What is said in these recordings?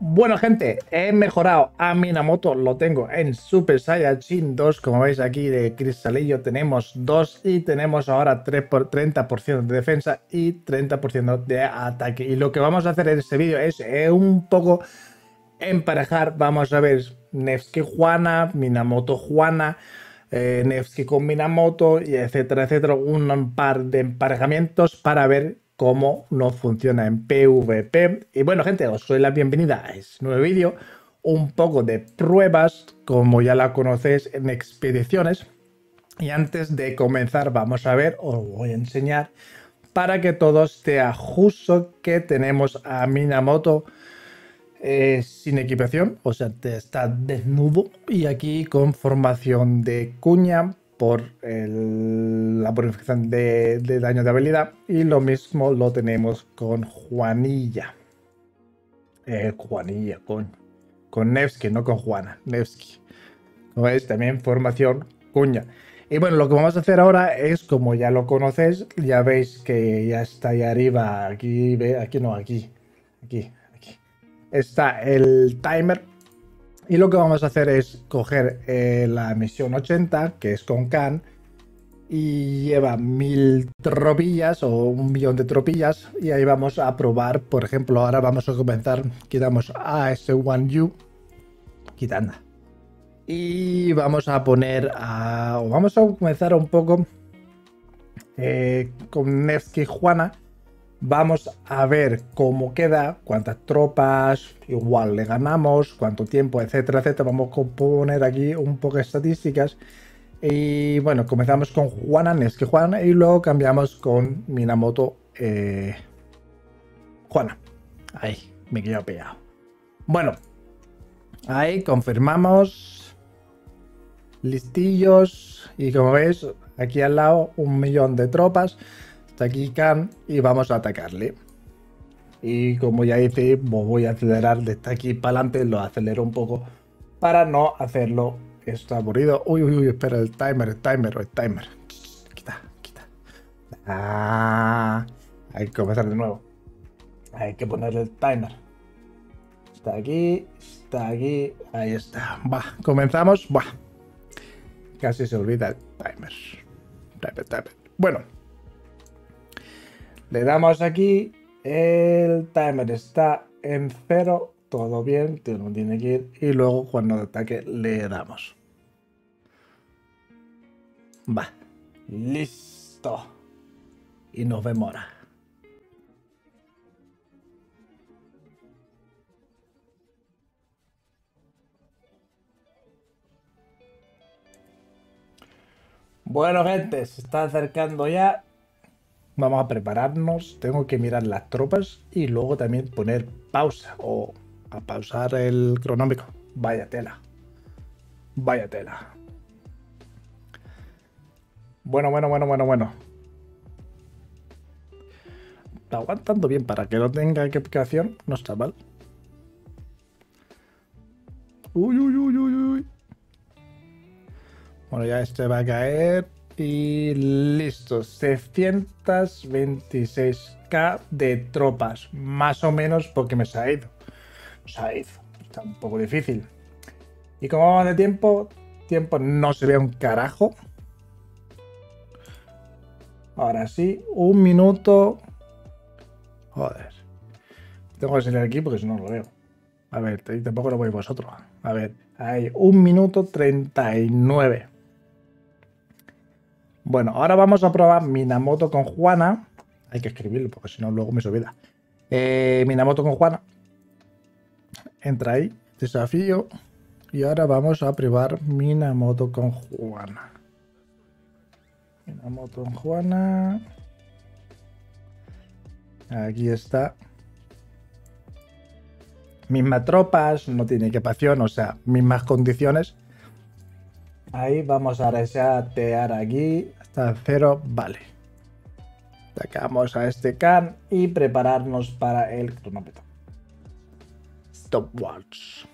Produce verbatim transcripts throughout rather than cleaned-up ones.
Bueno, gente, he mejorado a Minamoto, lo tengo en Super Saiyan Jin dos, como veis aquí de cristalillo tenemos dos y tenemos ahora treinta por ciento de defensa y treinta por ciento de ataque. Y lo que vamos a hacer en este vídeo es eh, un poco emparejar, vamos a ver Nevsky Juana, Minamoto Juana, eh, Nevsky con Minamoto, y etcétera, etcétera, un par de emparejamientos para ver cómo no funciona en PvP. Y bueno, gente, os doy la bienvenida a este nuevo vídeo, un poco de pruebas, como ya la conocéis, en expediciones. Y antes de comenzar, vamos a ver, os voy a enseñar, para que todos te ajusto, que tenemos a Minamoto eh, sin equipación, o sea, te está desnudo, y aquí con formación de cuña, por el, la bonificación de, de daño de habilidad, y lo mismo lo tenemos con Juanilla. Eh, Juanilla, con, con Nevsky, no con Juana, Nevsky. ¿No veis? También formación cuña. Y bueno, lo que vamos a hacer ahora es, como ya lo conocéis, ya veis que ya está ahí arriba, aquí, ve, aquí no, aquí, aquí, aquí. Está el timer. Y lo que vamos a hacer es coger eh, la misión ochenta, que es con Khan, y lleva mil tropillas o un millón de tropillas, y ahí vamos a probar. Por ejemplo, ahora vamos a comenzar, quitamos A S uno U, quitando, y vamos a poner a, o vamos a comenzar un poco eh, con Nevsky Juana. Vamos a ver cómo queda, cuántas tropas, igual le ganamos, cuánto tiempo, etcétera, etcétera. Vamos a poner aquí un poco de estadísticas. Y bueno, comenzamos con Juana, Nevsky Juana, y luego cambiamos con Minamoto eh, Juana. Ahí, me quedo pillado. Bueno, ahí confirmamos. Listillos. Y como veis, aquí al lado, un millón de tropas. Aquí Khan, y vamos a atacarle. Y como ya hice, voy a acelerar desde aquí para adelante, lo acelero un poco para no hacerlo esto aburrido. Uy, uy, uy, espera, el timer, el timer, el timer. Quita, quita. Ah, hay que comenzar de nuevo. Hay que ponerle el timer. Está aquí, está aquí, ahí está. Va, comenzamos. Va. Casi se olvida el timer. Timer, timer. Bueno. Le damos aquí, el timer está en cero, todo bien, no tiene que ir, y luego cuando ataque le damos. Va, listo. Y nos vemos ahora. Bueno, gente, se está acercando ya. Vamos a prepararnos, tengo que mirar las tropas y luego también poner pausa o a pausar el cronómetro. Vaya tela, vaya tela. Bueno, bueno, bueno, bueno, bueno. Está aguantando bien para que no tenga equivocación, no está mal. Uy, uy, uy, uy, uy. Bueno, ya este va a caer. Y listo, seiscientos veintiséis K de tropas, más o menos, porque me se ha ido. Se ha ido, está un poco difícil. Y como vamos de tiempo, tiempo no se ve un carajo. Ahora sí, un minuto. Joder, tengo que salir aquí porque si no lo veo. A ver, tampoco lo veis vosotros. A ver, ahí, un minuto treinta y nueve. Bueno, ahora vamos a probar Minamoto con Juana. Hay que escribirlo porque si no luego me se olvida. Eh, Minamoto con Juana. Entra ahí, desafío. Y ahora vamos a probar Minamoto con Juana. Minamoto con Juana. Aquí está. Mismas tropas, no tiene equipación, o sea, mismas condiciones. Ahí vamos a resetear aquí hasta cero, vale. Sacamos a este Khan y prepararnos para el cronómetro. Stopwatch.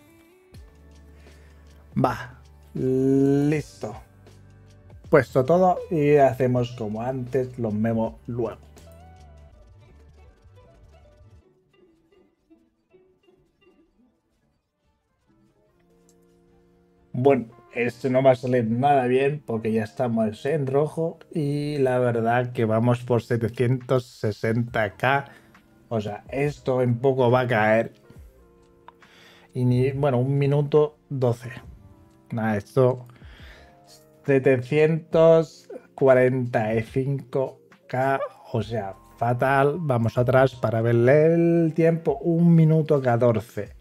Va, listo. Puesto todo y hacemos como antes, los memos luego. Bueno, esto no va a salir nada bien porque ya estamos en rojo y la verdad que vamos por setecientos sesenta K. O sea, esto en poco va a caer. Y ni, bueno, un minuto doce. Nada, esto... setecientos cuarenta y cinco K, o sea, fatal. Vamos atrás para verle el tiempo. Un minuto catorce.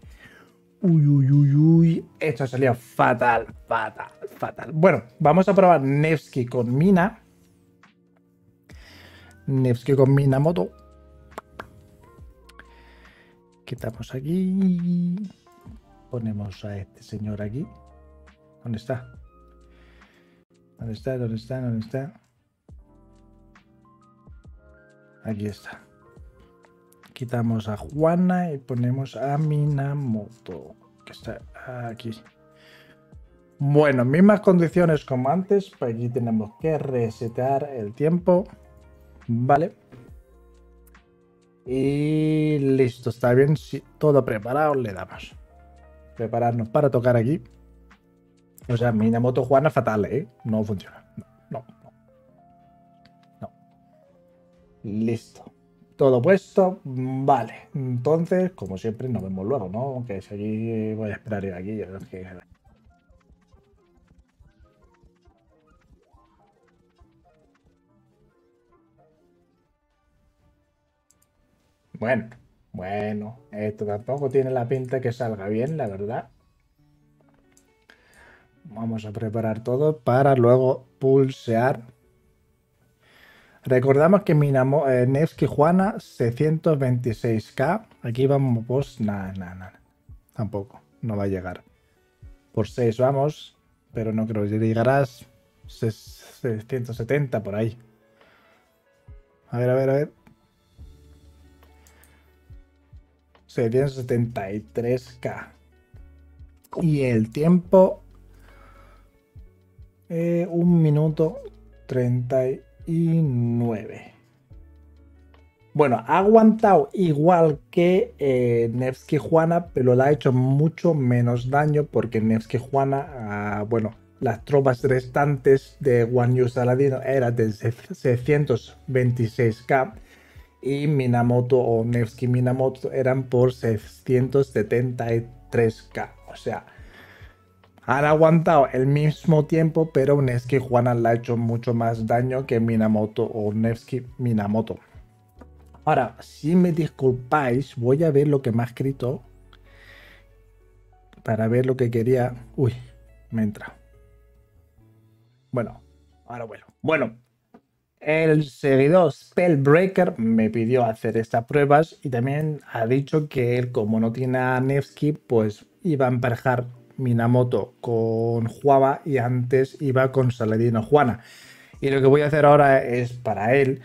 Uy, uy, uy, uy. Esto ha salido fatal, fatal, fatal. Bueno, vamos a probar Nevsky con Mina. Nevsky con Minamoto. Quitamos aquí. Ponemos a este señor aquí. ¿Dónde está? ¿Dónde está? ¿Dónde está? ¿Dónde está? Aquí está. Quitamos a Juana y ponemos a Minamoto, que está aquí. Bueno, mismas condiciones como antes. Por aquí tenemos que resetear el tiempo. Vale. Y listo, está bien. Si todo preparado, le damos. Prepararnos para tocar aquí. O sea, Minamoto Juana fatal, ¿eh? No funciona. No, no, no. Listo. Todo puesto. Vale. Entonces, como siempre, nos vemos luego, ¿no? Aunque si aquí voy a esperar ir aquí. Yo creo que... Bueno, bueno. Esto tampoco tiene la pinta que salga bien, la verdad. Vamos a preparar todo para luego pulsear. Recordamos que Minamo, eh, Nevsky Juana seiscientos veintiséis K. Aquí vamos, pues nada, nada, nada. Tampoco, no va a llegar. Por seis vamos, pero no creo que llegarás seiscientos setenta por ahí. A ver, a ver, a ver. seiscientos setenta y tres K. Y el tiempo... Eh, un minuto treinta y nueve. Bueno, ha aguantado igual que eh, Nevsky Juana, pero le ha hecho mucho menos daño porque Nevsky Juana, ah, bueno, las tropas restantes de Guan Yu Saladino eran de seiscientos veintiséis K y Minamoto o Nevsky Minamoto eran por seiscientos setenta y tres K. O sea, han aguantado el mismo tiempo, pero Nevsky Juana le ha hecho mucho más daño que Minamoto o Nevsky Minamoto. Ahora, si me disculpáis, voy a ver lo que me ha escrito para ver lo que quería. Uy, me entra. Bueno, ahora bueno. Bueno, el seguidor Spellbreaker me pidió hacer estas pruebas y también ha dicho que él, como no tiene a Nevsky, pues iba a emparejar Minamoto con Juava y antes iba con Saladino Juana. Y lo que voy a hacer ahora es para él.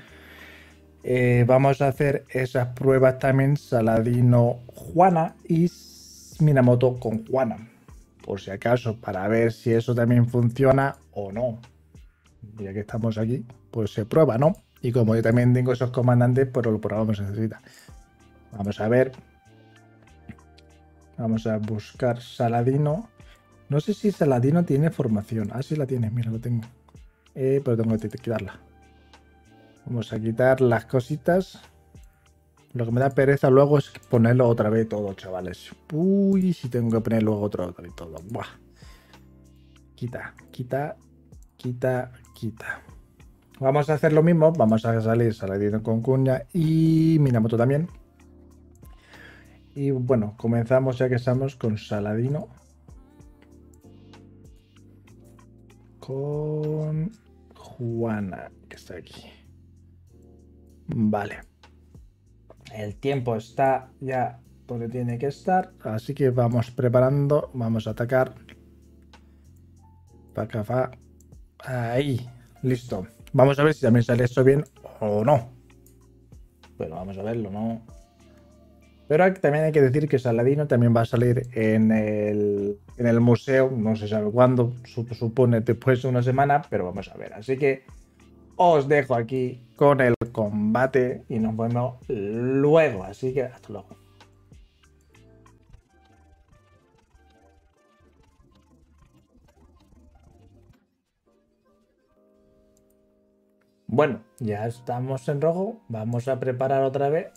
Eh, vamos a hacer esas pruebas también Saladino Juana y Minamoto con Juana. Por si acaso, para ver si eso también funciona o no. Ya que estamos aquí, pues se prueba, ¿no? Y como yo también tengo esos comandantes, pues lo probamos, se necesita. Vamos a ver. Vamos a buscar Saladino. No sé si Saladino tiene formación. Ah, sí la tiene. Mira, lo tengo. Eh, pero tengo que quitarla. Vamos a quitar las cositas. Lo que me da pereza luego es ponerlo otra vez todo, chavales. Uy, si tengo que poner luego otra vez todo. Buah. Quita, quita, quita, quita. Vamos a hacer lo mismo. Vamos a salir Saladino con Cuña y Minamoto también. Y bueno, comenzamos ya que estamos con Saladino. Con Juana, que está aquí. Vale. El tiempo está ya donde tiene que estar. Así que vamos preparando. Vamos a atacar. Paca, fa. Ahí. Listo. Vamos a ver si también sale esto bien o no. Bueno, vamos a verlo, ¿no? Pero también hay que decir que Saladino también va a salir en el, en el museo, no se sabe cuándo, supone después de una semana, pero vamos a ver. Así que os dejo aquí con el combate y nos vemos luego, así que hasta luego. Bueno, ya estamos en rojo. Vamos a preparar otra vez.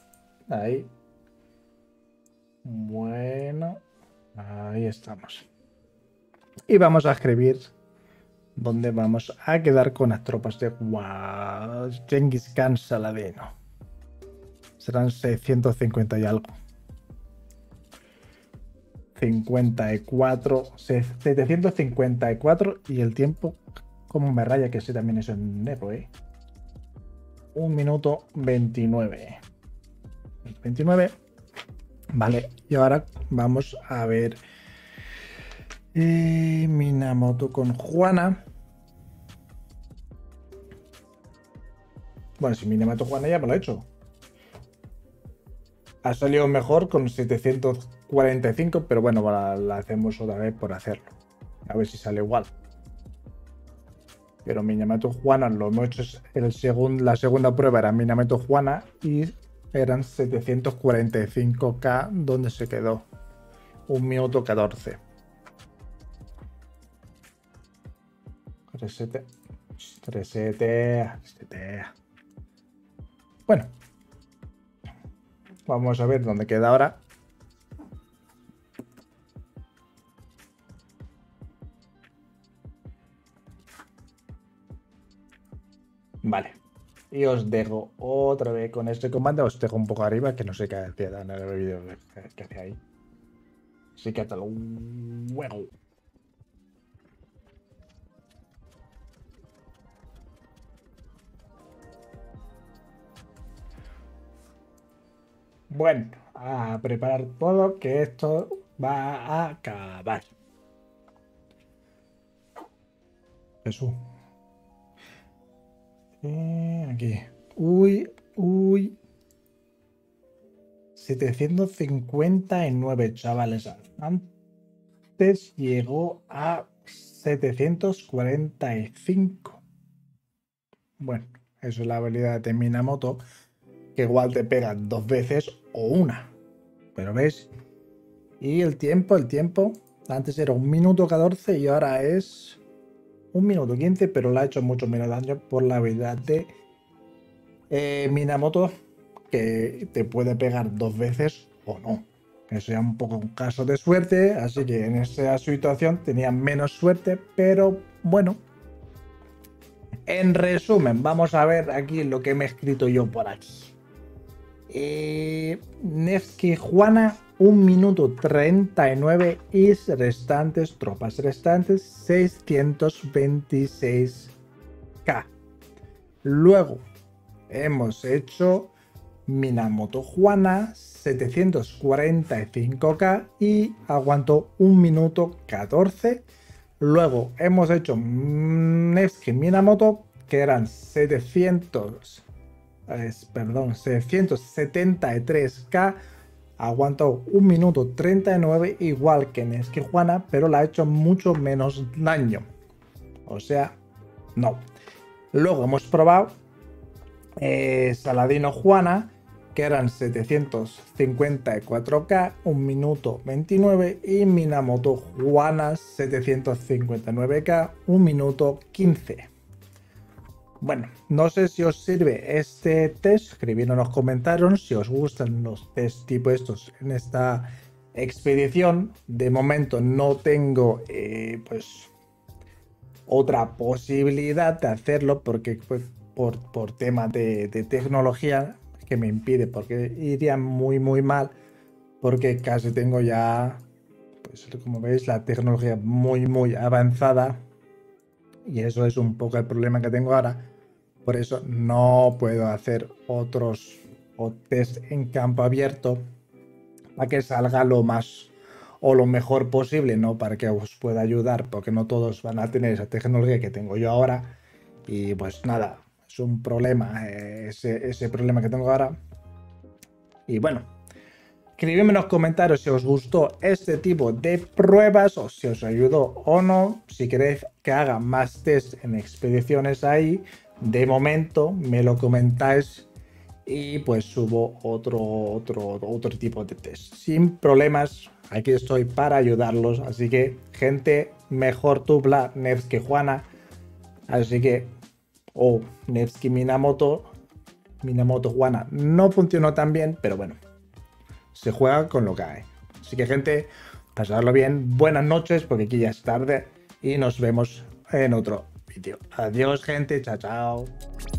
Ahí. Bueno. Ahí estamos. Y vamos a escribir dónde vamos a quedar con las tropas de wow, Genghis Khan Saladino. Serán seiscientos cincuenta y algo. setecientos cincuenta y cuatro y el tiempo... Como me raya que sí también es en negro, ¿eh? un minuto veintinueve. veintinueve. Vale, y ahora vamos a ver. Eh, Minamoto con Juana. Bueno, si Minamoto Juana ya me lo he hecho. Ha salido mejor con setecientos cuarenta y cinco, pero bueno, la, la hacemos otra vez por hacerlo. A ver si sale igual. Pero Minamoto Juana lo hemos hecho el segun, la segunda prueba era Minamoto Juana y eran setecientos cuarenta y cinco K donde se quedó. un minuto catorce. Resetea. Resetea. Resetea. Bueno. Vamos a ver dónde queda ahora. Vale, y os dejo otra vez con este comando, os dejo un poco arriba, que no sé qué hacía en el vídeo que hacía ahí. Así que hasta luego. Bueno, a preparar todo, que esto va a acabar. Jesús. Aquí. Uy, uy. setecientos cincuenta y nueve, chavales. Antes llegó a setecientos cuarenta y cinco. Bueno, eso es la habilidad de Minamoto, que igual te pega dos veces o una. Pero ves. Y el tiempo, el tiempo. Antes era un minuto catorce y ahora es... un minuto quince, pero le ha hecho mucho menos daño por la habilidad de eh, Minamoto, que te puede pegar dos veces o no. Que sea un poco un caso de suerte, así que en esa situación tenía menos suerte, pero bueno. En resumen, vamos a ver aquí lo que me he escrito yo por aquí. Eh, Nevsky Juana, un minuto treinta y nueve y restantes, tropas restantes, seiscientos veintiséis K. Luego hemos hecho Minamoto Juana, setecientos cuarenta y cinco K y aguantó un minuto catorce. Luego hemos hecho Nevsky Minamoto, que eran setecientos... perdón, seiscientos setenta y tres K, aguantó un minuto treinta y nueve, igual que Nevsky Juana, pero la ha hecho mucho menos daño, o sea, no. Luego hemos probado eh, Saladino Juana, que eran setecientos cincuenta y cuatro K, un minuto veintinueve, y Minamoto Juana, setecientos cincuenta y nueve K, un minuto quince. Bueno, no sé si os sirve este test, escribidlo en los comentarios si os gustan los test tipo estos en esta expedición. De momento no tengo eh, pues otra posibilidad de hacerlo porque pues, por, por tema de, de tecnología que me impide, porque iría muy muy mal, porque casi tengo ya, pues como veis, la tecnología muy muy avanzada y eso es un poco el problema que tengo ahora. Por eso no puedo hacer otros o test en campo abierto para que salga lo más o lo mejor posible, ¿no? Para que os pueda ayudar, porque no todos van a tener esa tecnología que tengo yo ahora. Y pues nada, es un problema, eh, ese, ese problema que tengo ahora. Y bueno, escribidme en los comentarios si os gustó este tipo de pruebas o si os ayudó o no. Si queréis que haga más test en expediciones ahí, de momento me lo comentáis y pues subo otro, otro, otro tipo de test. Sin problemas, aquí estoy para ayudarlos. Así que, gente, mejor tupla Nevsky Juana. Así que o Nevsky Minamoto, Minamoto Juana no funcionó tan bien, pero bueno, se juega con lo que hay. Así que gente, pasadlo bien, buenas noches, porque aquí ya es tarde y nos vemos en otro vídeo. Adiós gente, chao, chao.